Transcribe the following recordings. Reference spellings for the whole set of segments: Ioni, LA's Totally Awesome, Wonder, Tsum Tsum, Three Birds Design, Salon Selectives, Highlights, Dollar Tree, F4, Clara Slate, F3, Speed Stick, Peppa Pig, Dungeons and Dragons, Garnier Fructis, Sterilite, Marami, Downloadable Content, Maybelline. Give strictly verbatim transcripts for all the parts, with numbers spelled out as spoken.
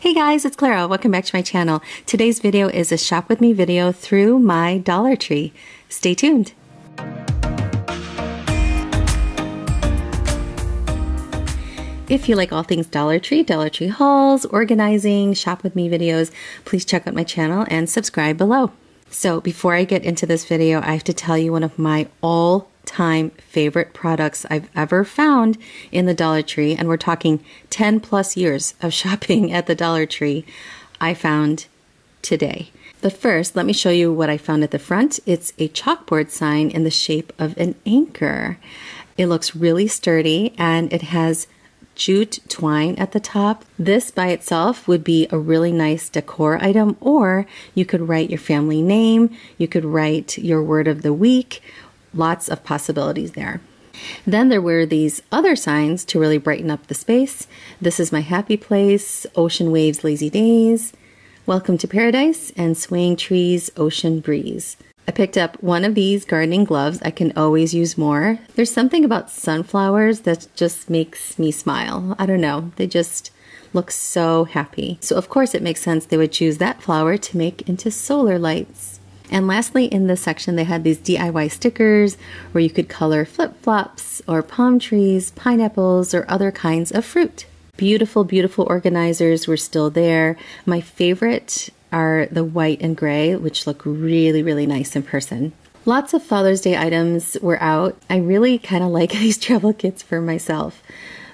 Hey guys, it's Clara. Welcome back to my channel. Today's video is a shop with me video through my Dollar Tree. Stay tuned. If you like all things Dollar Tree, Dollar Tree hauls, organizing, shop with me videos, please check out my channel and subscribe below. So before I get into this video, I have to tell you one of my all-time favorite products I've ever found in the Dollar Tree, and we're talking ten plus years of shopping at the Dollar Tree, I found today. But first, let me show you what I found at the front. It's a chalkboard sign in the shape of an anchor. It looks really sturdy and it has jute twine at the top. This by itself would be a really nice decor item, or you could write your family name, you could write your word of the week, lots of possibilities there. Then there were these other signs to really brighten up the space. This is my happy place, ocean waves, lazy days, welcome to paradise, and swaying trees, ocean breeze. I picked up one of these gardening gloves. I can always use more. There's something about sunflowers that just makes me smile. I don't know. They just look so happy. So of course it makes sense they would choose that flower to make into solar lights. And lastly, in this section, they had these D I Y stickers where you could color flip-flops or palm trees, pineapples, or other kinds of fruit. Beautiful, beautiful organizers were still there. My favorite are the white and gray, which look really, really nice in person. Lots of Father's Day items were out. I really kind of like these travel kits for myself.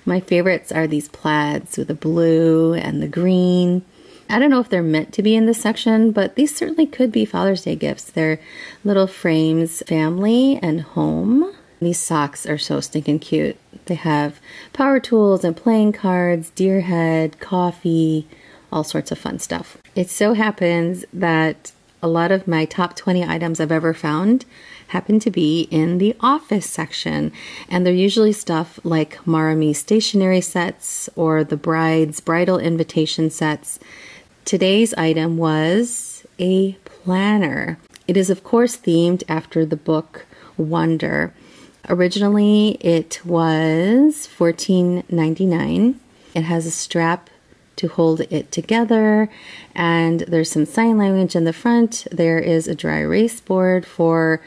My favorites are these plaids with the blue and the green. I don't know if they're meant to be in this section, but these certainly could be Father's Day gifts. They're little frames, family and home. These socks are so stinking cute. They have power tools and playing cards, deer head, coffee, all sorts of fun stuff. It so happens that a lot of my top twenty items I've ever found happen to be in the office section, and they're usually stuff like Marami stationery sets or the bride's bridal invitation sets. Today's item was a planner. It is of course themed after the book Wonder. Originally it was fourteen ninety-nine. It has a strap to hold it together, and there's some sign language in the front. There is a dry erase board for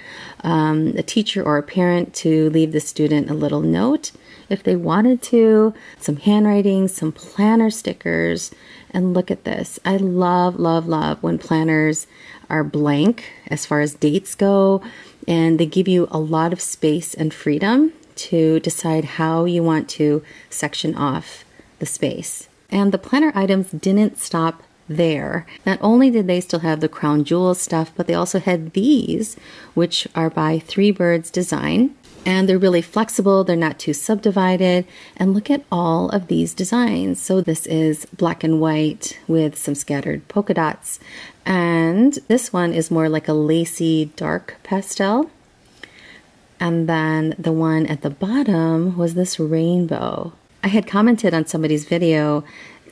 um, a teacher or a parent to leave the student a little note if they wanted to, some handwriting, some planner stickers, and look at this. I love, love, love when planners are blank as far as dates go, and they give you a lot of space and freedom to decide how you want to section off the space. And the planner items didn't stop there. Not only did they still have the crown jewel stuff, but they also had these, which are by Three Birds Design. And they're really flexible, they're not too subdivided. And look at all of these designs. So this is black and white with some scattered polka dots. And this one is more like a lacy dark pastel. And then the one at the bottom was this rainbow. I had commented on somebody's video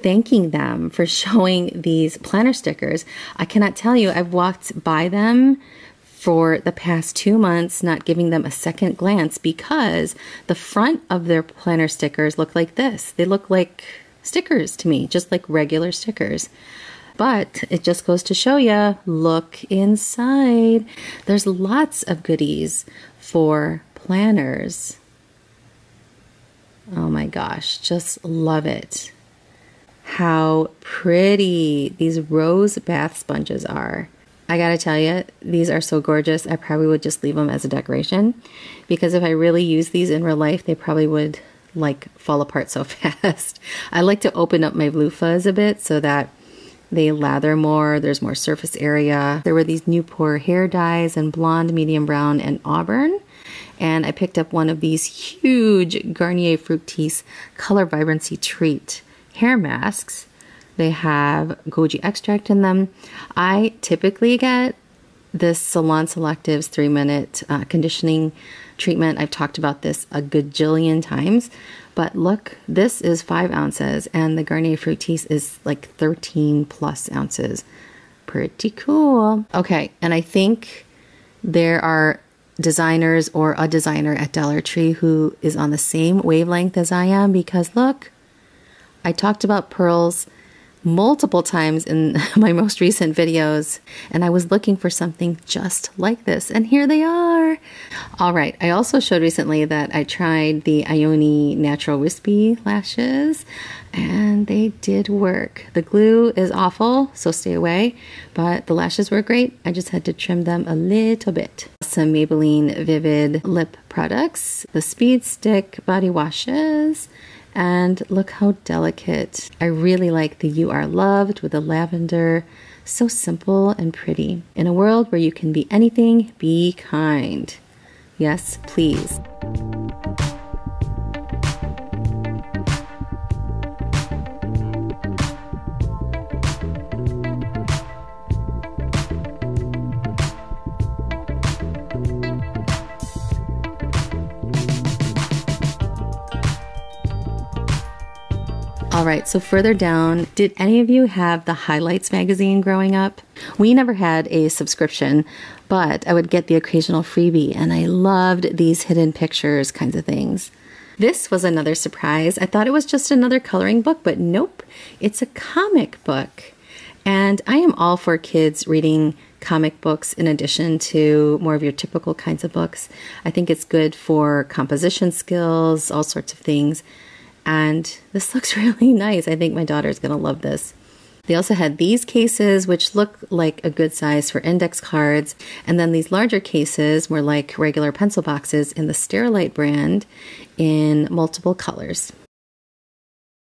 thanking them for showing these planner stickers. I cannot tell you, I've walked by them for the past two months, not giving them a second glance, because the front of their planner stickers look like this. They look like stickers to me, just like regular stickers. But it just goes to show you, look inside. There's lots of goodies for planners. Oh my gosh, just love it. How pretty these rose bath sponges are. I gotta tell you, these are so gorgeous. I probably would just leave them as a decoration, because if I really use these in real life, they probably would like fall apart so fast. I like to open up my loofahs a bit so that they lather more, there's more surface area. There were these Newport hair dyes in blonde, medium brown, and auburn. And I picked up one of these huge Garnier Fructis Color Vibrancy Treat hair masks. They have goji extract in them. I typically get this Salon Selectives three minute uh, conditioning treatment. I've talked about this a gajillion times, but look, this is five ounces and the Garnier Fructis is like thirteen plus ounces. Pretty cool. Okay, and I think there are designers or a designer at Dollar Tree who is on the same wavelength as I am, because look, I talked about pearls. multiple times in my most recent videos, and I was looking for something just like this, and here they are. All right, I also showed recently that I tried the Ioni Natural Wispy Lashes, and they did work. The glue is awful, so stay away, but the lashes were great. I just had to trim them a little bit. Some Maybelline Vivid Lip products, the Speed Stick body washes, and look how delicate. I really like the You Are Loved with the lavender. So simple and pretty. In a world where you can be anything, be kind. Yes, please. Alright, so further down, did any of you have the Highlights magazine growing up? We never had a subscription, but I would get the occasional freebie, and I loved these hidden pictures kinds of things. This was another surprise. I thought it was just another coloring book, but nope, it's a comic book. And I am all for kids reading comic books in addition to more of your typical kinds of books. I think it's good for composition skills, all sorts of things. And this looks really nice. I think my daughter's gonna love this. They also had these cases, which look like a good size for index cards. And then these larger cases were like regular pencil boxes in the Sterilite brand in multiple colors.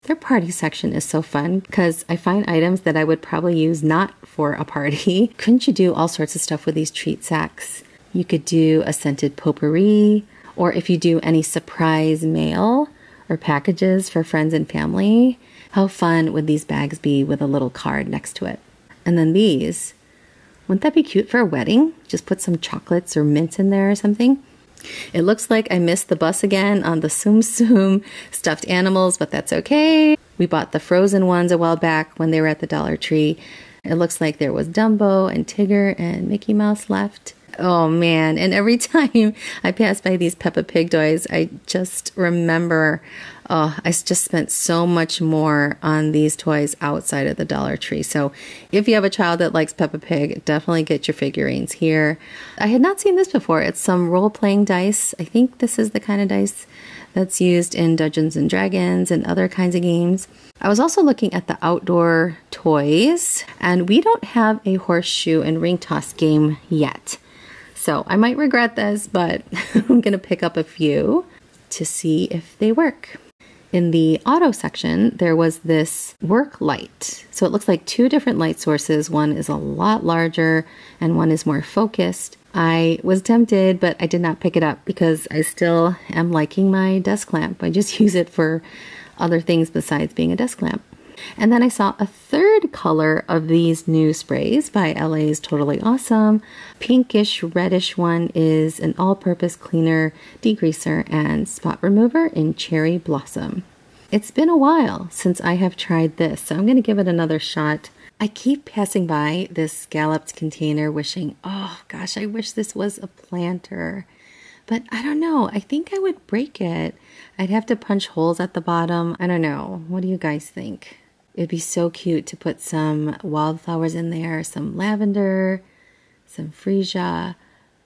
Their party section is so fun because I find items that I would probably use not for a party. Couldn't you do all sorts of stuff with these treat sacks? You could do a scented potpourri, or if you do any surprise mail, or packages for friends and family. How fun would these bags be with a little card next to it? And then these. Wouldn't that be cute for a wedding? Just put some chocolates or mints in there or something. It looks like I missed the bus again on the Tsum Tsum stuffed animals, but that's okay. We bought the frozen ones a while back when they were at the Dollar Tree. It looks like there was Dumbo and Tigger and Mickey Mouse left. Oh man, and every time I pass by these Peppa Pig toys, I just remember, oh, I just spent so much more on these toys outside of the Dollar Tree. So if you have a child that likes Peppa Pig, definitely get your figurines here. I had not seen this before. It's some role-playing dice. I think this is the kind of dice that's used in Dungeons and Dragons and other kinds of games. I was also looking at the outdoor toys, and we don't have a horseshoe and ring toss game yet. So I might regret this, but I'm gonna pick up a few to see if they work. In the auto section, there was this work light. So it looks like two different light sources. One is a lot larger and one is more focused. I was tempted, but I did not pick it up because I still am liking my desk lamp. I just use it for other things besides being a desk lamp. And then I saw a third color of these new sprays by L A's Totally Awesome. Pinkish reddish one is an all-purpose cleaner, degreaser, and spot remover in Cherry Blossom. It's been a while since I have tried this, so I'm going to give it another shot. I keep passing by this scalloped container wishing, oh gosh, I wish this was a planter. But I don't know, I think I would break it. I'd have to punch holes at the bottom. I don't know. What do you guys think? It'd be so cute to put some wildflowers in there, some lavender, some freesia.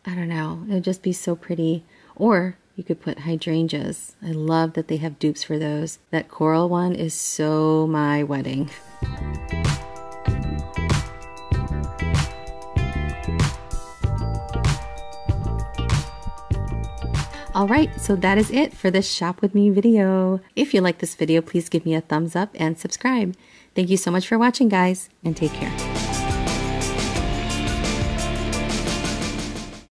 I don't know. It would just be so pretty. Or you could put hydrangeas. I love that they have dupes for those. That coral one is so my wedding. All right, so that is it for this Shop With Me video. If you like this video, please give me a thumbs up and subscribe. Thank you so much for watching, guys, and take care.